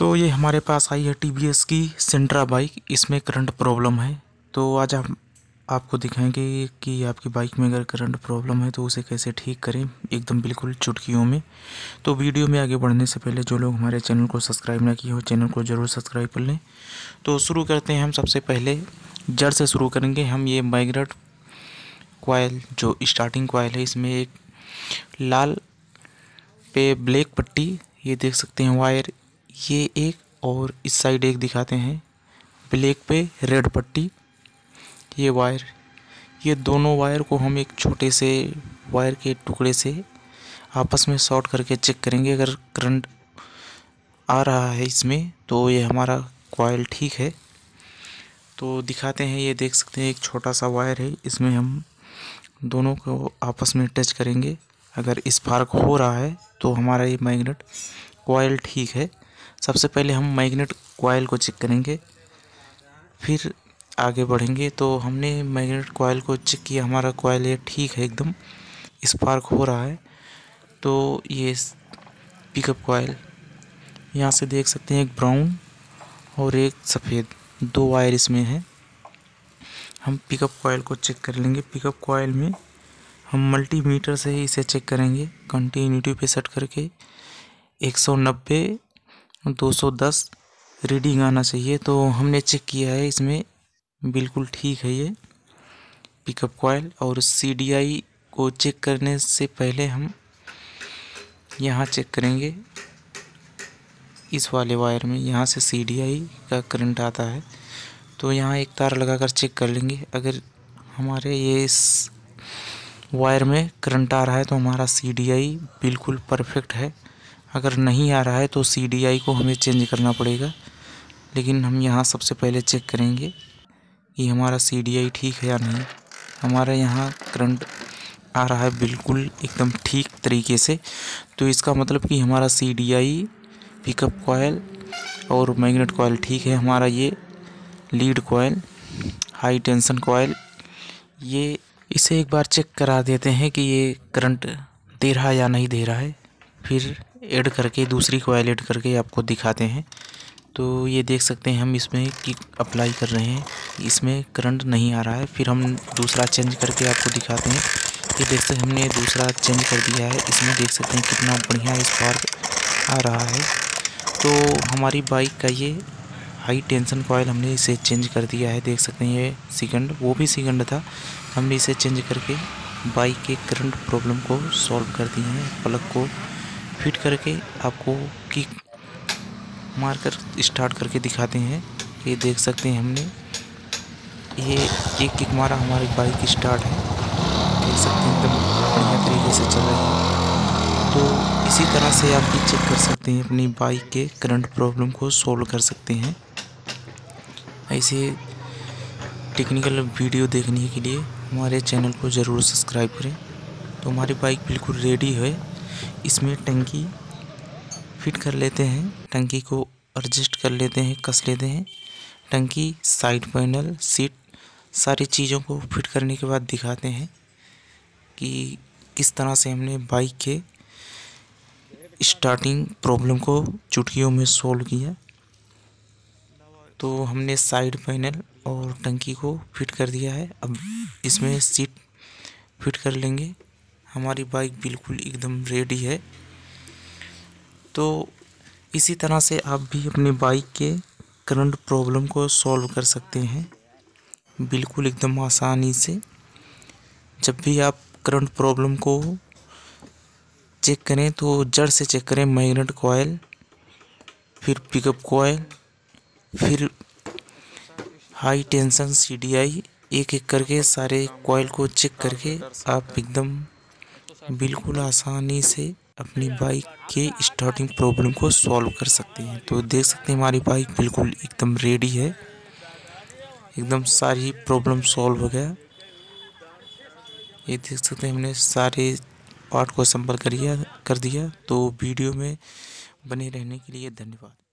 तो ये हमारे पास आई है TVS की सेंट्रा बाइक। इसमें करंट प्रॉब्लम है, तो आज हम आपको दिखाएंगे कि आपकी बाइक में अगर करंट प्रॉब्लम है तो उसे कैसे ठीक करें, एकदम बिल्कुल चुटकियों में। तो वीडियो में आगे बढ़ने से पहले जो लोग हमारे चैनल को सब्सक्राइब ना किए हो, चैनल को ज़रूर सब्सक्राइब कर लें। तो शुरू करते हैं, हम सबसे पहले जड़ से शुरू करेंगे। हम ये माइग्रेट कॉइल जो स्टार्टिंग कॉइल है, इसमें एक लाल पे ब्लैक पट्टी ये देख सकते हैं वायर, ये एक और इस साइड एक दिखाते हैं ब्लैक पे रेड पट्टी ये वायर। ये दोनों वायर को हम एक छोटे से वायर के टुकड़े से आपस में शॉर्ट करके चेक करेंगे। अगर करंट आ रहा है इसमें तो ये हमारा कॉइल ठीक है। तो दिखाते हैं, ये देख सकते हैं एक छोटा सा वायर है, इसमें हम दोनों को आपस में टच करेंगे। अगर स्पार्क हो रहा है तो हमारा ये मैग्नेट कॉइल ठीक है। सबसे पहले हम मैग्नेट कॉइल को चेक करेंगे, फिर आगे बढ़ेंगे। तो हमने मैग्नेट कॉइल को चेक किया, हमारा कॉइल ये ठीक है, एकदम स्पार्क हो रहा है। तो ये पिकअप कॉइल यहाँ से देख सकते हैं, एक ब्राउन और एक सफ़ेद, दो वायर इसमें है। हम पिकअप कॉइल को चेक कर लेंगे। पिकअप कॉइल में हम मल्टीमीटर से ही इसे चेक करेंगे, कंटिन्यूटी पे सेट करके 190 210 रीडिंग आना चाहिए। तो हमने चेक किया है, इसमें बिल्कुल ठीक है ये पिकअप कॉइल। और CDI को चेक करने से पहले हम यहाँ चेक करेंगे, इस वाले वायर में यहाँ से CDI का करंट आता है। तो यहाँ एक तार लगाकर चेक कर लेंगे। अगर हमारे ये इस वायर में करंट आ रहा है तो हमारा CDI बिल्कुल परफेक्ट है। अगर नहीं आ रहा है तो CDI को हमें चेंज करना पड़ेगा, लेकिन हम यहाँ सबसे पहले चेक करेंगे कि हमारा CDI ठीक है या नहीं। हमारा यहाँ करंट आ रहा है बिल्कुल एकदम ठीक तरीके से, तो इसका मतलब कि हमारा CDI, पिकअप कॉइल और मैग्नेट कॉइल ठीक है। हमारा ये lead coil, high tension coil, ये इसे एक बार चेक करा देते हैं कि ये करंट दे रहा या नहीं दे रहा है, फिर ऐड करके दूसरी कॉइल ऐड करके आपको दिखाते हैं। तो ये देख सकते हैं हम इसमें किक अप्लाई कर रहे हैं, इसमें करंट नहीं आ रहा है। फिर हम दूसरा चेंज करके आपको दिखाते हैं। ये देख सकते हैं हमने दूसरा चेंज कर दिया है, इसमें देख सकते हैं कितना बढ़िया स्पार्क आ रहा है। तो हमारी बाइक का ये हाई टेंशन कॉइल हमने इसे चेंज कर दिया है। देख सकते हैं ये सेकंड, वो भी सेकंड था, हमने इसे चेंज करके बाइक के करंट प्रॉब्लम को सॉल्व कर दिए हैं। प्लग को फिट करके आपको किक मारकर स्टार्ट करके दिखाते हैं। ये देख सकते हैं हमने ये एक किक मारा, हमारी बाइक स्टार्ट है, देख सकते हैं एकदम बढ़िया तरीके से चल रही है। तो इसी तरह से आप भी चेक कर सकते हैं, अपनी बाइक के करंट प्रॉब्लम को सोल्व कर सकते हैं। ऐसे टेक्निकल वीडियो देखने के लिए हमारे चैनल को ज़रूर सब्सक्राइब करें। तो हमारी बाइक बिल्कुल रेडी है। इसमें टंकी फिट कर लेते हैं, टंकी को एडजस्ट कर लेते हैं, कस लेते हैं। टंकी, साइड पैनल, सीट, सारी चीज़ों को फिट करने के बाद दिखाते हैं कि किस तरह से हमने बाइक के स्टार्टिंग प्रॉब्लम को चुटकियों में सोल्व किया। तो हमने साइड पैनल और टंकी को फिट कर दिया है, अब इसमें सीट फिट कर लेंगे। हमारी बाइक बिल्कुल एकदम रेडी है। तो इसी तरह से आप भी अपनी बाइक के करंट प्रॉब्लम को सॉल्व कर सकते हैं बिल्कुल एकदम आसानी से। जब भी आप करंट प्रॉब्लम को चेक करें तो जड़ से चेक करें, मैग्नेट कॉइल, फिर पिकअप कॉइल, फिर हाई टेंशन CDI, एक एक करके सारे कॉइल को चेक करके आप एकदम बिल्कुल आसानी से अपनी बाइक के स्टार्टिंग प्रॉब्लम को सॉल्व कर सकते हैं। तो देख सकते हैं हमारी बाइक बिल्कुल एकदम रेडी है, एकदम सारी प्रॉब्लम सॉल्व हो गया। ये देख सकते हैं हमने सारे पार्ट को संपर्क कर दिया। तो वीडियो में बने रहने के लिए धन्यवाद।